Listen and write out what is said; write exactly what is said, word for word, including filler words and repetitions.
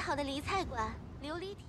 好的，离菜馆琉璃体。